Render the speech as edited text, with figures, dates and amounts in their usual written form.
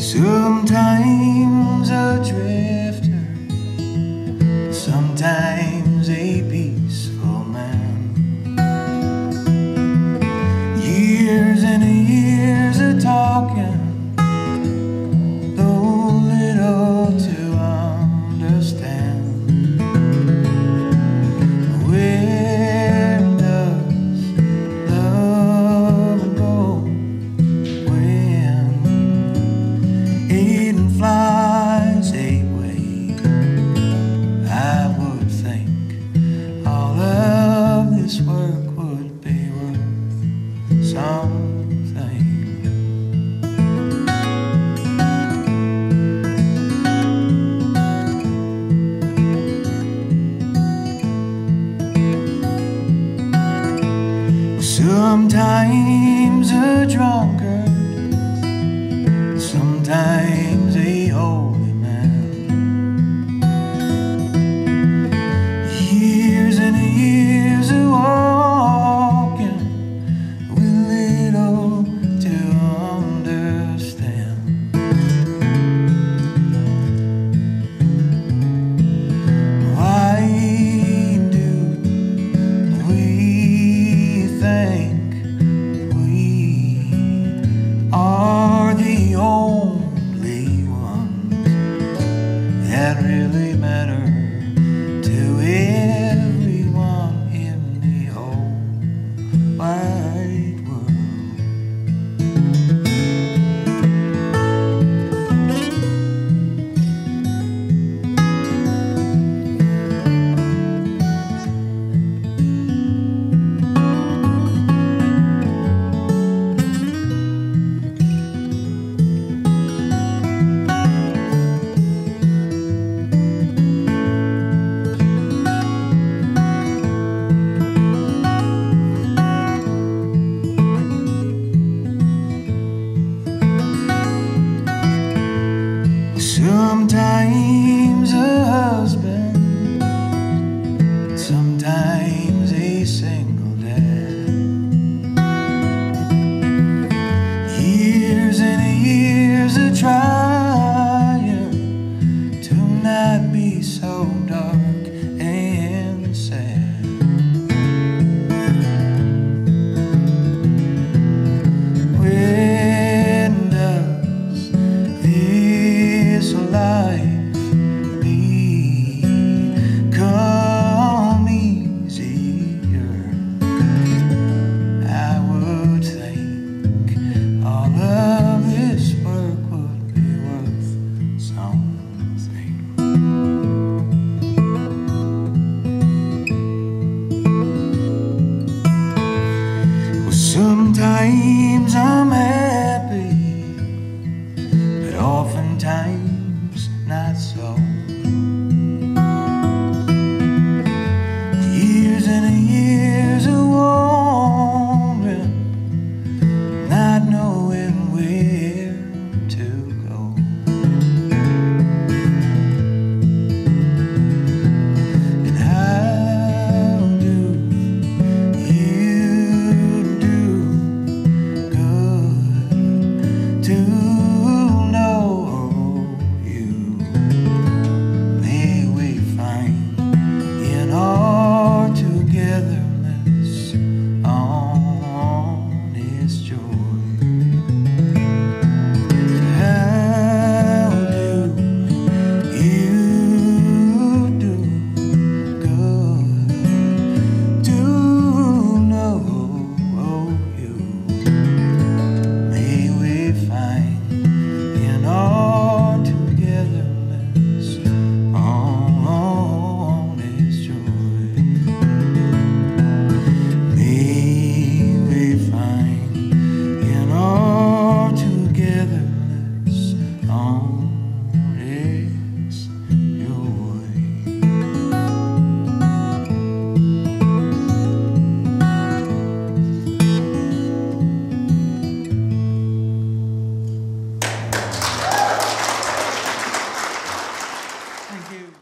Sometimes a drifter, sometimes a peaceful man. Years and years of talking, though little to understand. Where does love go when it flies away? I would think all of this work would be worth something. Sometimes a drunkard, sometimes a holy man. Years and years of walking with little to understand. Why do we think we are the only that really matter to everyone in the whole wide world. Sometimes a husband, sometimes a single dad. Years and years of trying to not be so dark and sad. When does this life Sometimes I'm happy, but oftentimes not so. Years and years of wandering, not knowing where to go. And Thank you.